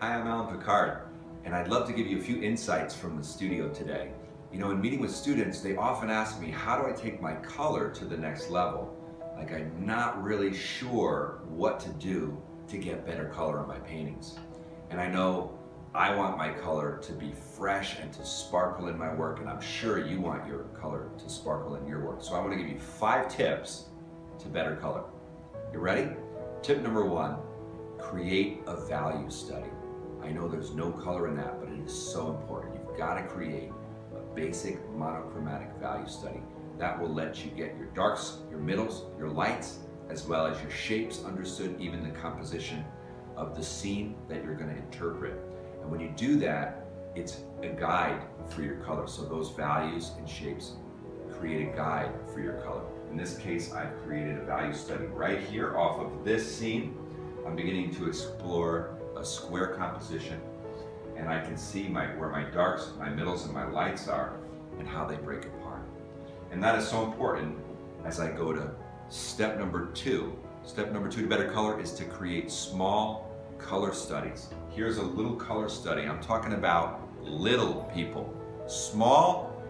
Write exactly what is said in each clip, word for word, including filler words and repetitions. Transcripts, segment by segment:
Hi, I'm Alain Picard, and I'd love to give you a few insights from the studio today. You know, in meeting with students, they often ask me, how do I take my color to the next level? Like, I'm not really sure what to do to get better color on my paintings. And I know I want my color to be fresh and to sparkle in my work, and I'm sure you want your color to sparkle in your work. So I want to give you five tips to better color. You ready? Tip number one, create a value study. I know there's no color in that, but it is so important. You've got to create a basic monochromatic value study that will let you get your darks, your middles, your lights, as well as your shapes understood, even the composition of the scene that you're going to interpret. And when you do that, it's a guide for your color. So those values and shapes create a guide for your color. In this case, I've created a value study right here off of this scene. I'm beginning to explore a square composition, and I can see my, where my darks, my middles, and my lights are and how they break apart. And that is so important as I go to step number two. Step number two to better color is to create small color studies. Here's a little color study. I'm talking about little people, small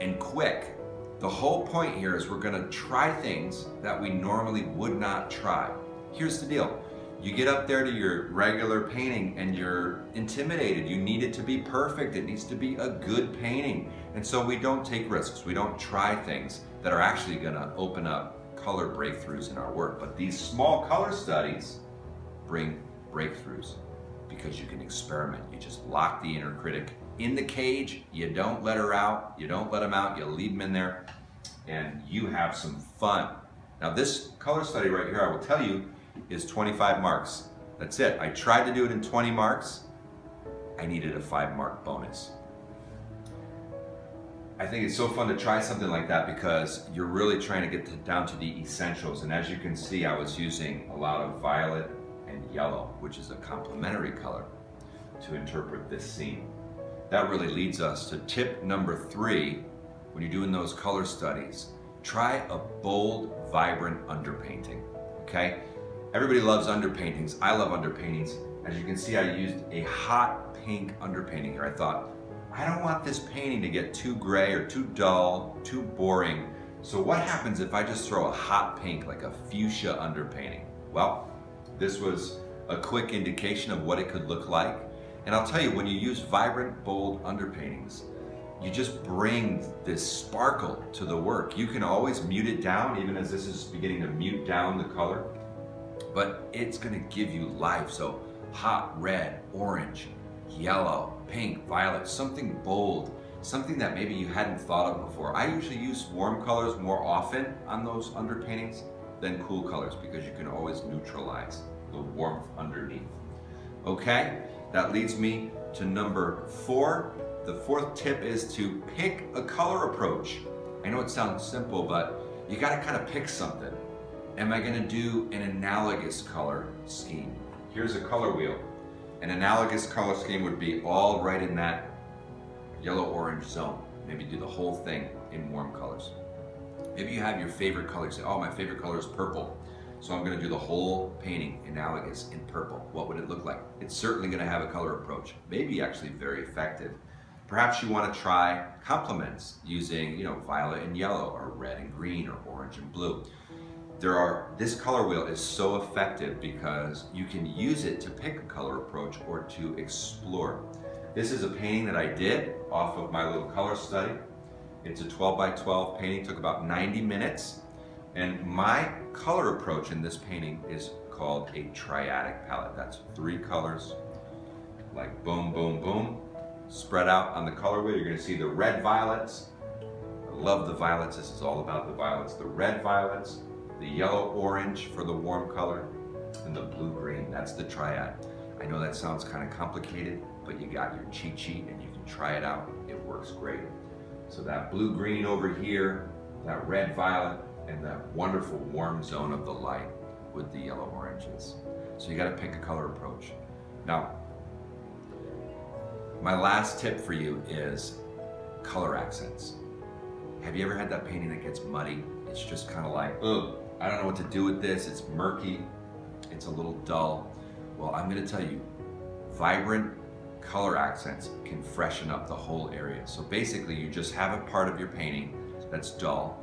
and quick. The whole point here is we're gonna try things that we normally would not try. Here's the deal. You get up there to your regular painting and you're intimidated. You need it to be perfect. It needs to be a good painting. And so we don't take risks. We don't try things that are actually gonna open up color breakthroughs in our work. But these small color studies bring breakthroughs because you can experiment. You just lock the inner critic in the cage. You don't let her out. You don't let them out. You leave them in there and you have some fun. Now this color study right here, I will tell you, is twenty-five marks. That's it. I tried to do it in twenty marks. I needed a five mark bonus. I think it's so fun to try something like that because you're really trying to get to, down to the essentials. And as you can see, I was using a lot of violet and yellow, which is a complementary color, to interpret this scene. That really leads us to tip number three. When you're doing those color studies, try a bold, vibrant underpainting, okay? Everybody loves underpaintings. I love underpaintings. As you can see, I used a hot pink underpainting here. I thought, I don't want this painting to get too gray or too dull, too boring. So what happens if I just throw a hot pink, like a fuchsia underpainting? Well, this was a quick indication of what it could look like. And I'll tell you, when you use vibrant, bold underpaintings, you just bring this sparkle to the work. You can always mute it down, even as this is beginning to mute down the color. But it's gonna give you life. So hot red, orange, yellow, pink, violet, something bold, something that maybe you hadn't thought of before. I usually use warm colors more often on those underpaintings than cool colors because you can always neutralize the warmth underneath. Okay, that leads me to number four. The fourth tip is to pick a color approach. I know it sounds simple, but you gotta kind of pick something. Am I gonna do an analogous color scheme? Here's a color wheel. An analogous color scheme would be all right in that yellow-orange zone. Maybe do the whole thing in warm colors. Maybe you have your favorite color. You say, oh, my favorite color is purple. So I'm gonna do the whole painting analogous in purple. What would it look like? It's certainly gonna have a color approach. Maybe actually very effective. Perhaps you wanna try complements using, you know, violet and yellow, or red and green, or orange and blue. There are, this color wheel is so effective because you can use it to pick a color approach or to explore. This is a painting that I did off of my little color study. It's a twelve by twelve painting, took about ninety minutes. And my color approach in this painting is called a triadic palette. That's three colors, like boom, boom, boom, spread out on the color wheel. You're gonna see the red violets. I love the violets. This is all about the violets. The red violets, the yellow-orange for the warm color, and the blue-green. That's the triad. I know that sounds kind of complicated, but you got your cheat sheet and you can try it out. It works great. So that blue-green over here, that red-violet, and that wonderful warm zone of the light with the yellow-oranges. So you gotta pick a color approach. Now, my last tip for you is color accents. Have you ever had that painting that gets muddy? It's just kind of like, ugh. I don't know what to do with this. It's murky. It's a little dull. Well, I'm going to tell you, vibrant color accents can freshen up the whole area. So basically you just have a part of your painting that's dull,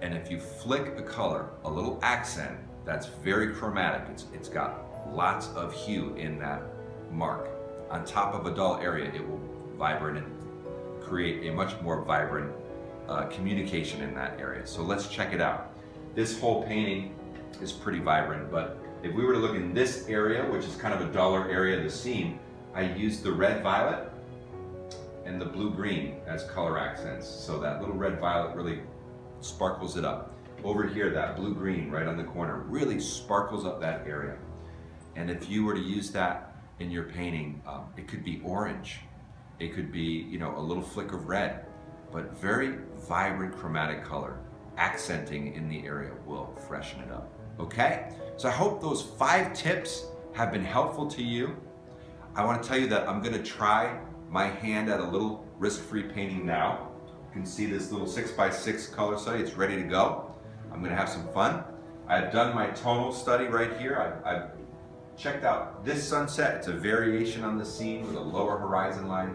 and if you flick a color, a little accent that's very chromatic, it's, it's got lots of hue in that mark, on top of a dull area, it will vibrate and create a much more vibrant uh, communication in that area. So let's check it out. This whole painting is pretty vibrant, but if we were to look in this area, which is kind of a duller area of the seam, I used the red violet and the blue green as color accents. So that little red violet really sparkles it up. Over here, that blue green right on the corner really sparkles up that area. And if you were to use that in your painting, um, it could be orange. It could be, you know, a little flick of red, but very vibrant chromatic color. Accenting in the area will freshen it up. Okay? So I hope those five tips have been helpful to you. I want to tell you that I'm going to try my hand at a little risk-free painting now. You can see this little six by six color study. It's ready to go. I'm going to have some fun. I've done my tonal study right here. I've, I've checked out this sunset. It's a variation on the scene with a lower horizon line.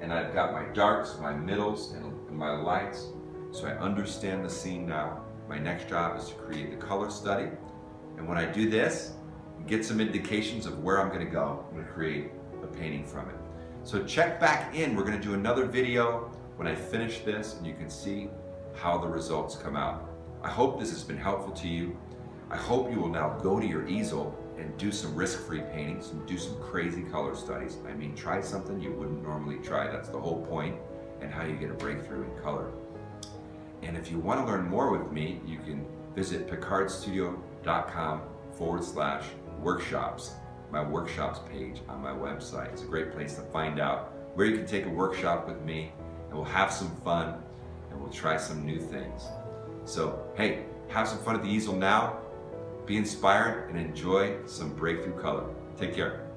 And I've got my darks, my middles, and my lights. So I understand the scene now. My next job is to create the color study. And when I do this, get some indications of where I'm gonna go. I'm gonna create a painting from it. So check back in. We're gonna do another video when I finish this, and you can see how the results come out. I hope this has been helpful to you. I hope you will now go to your easel and do some risk-free paintings and do some crazy color studies. I mean, try something you wouldn't normally try. That's the whole point, and how you get a breakthrough in color. And if you want to learn more with me, you can visit picard studio dot com forward slash workshops, my workshops page on my website. It's a great place to find out where you can take a workshop with me, and we'll have some fun, and we'll try some new things. So, hey, have some fun at the easel now. Be inspired and enjoy some breakthrough color. Take care.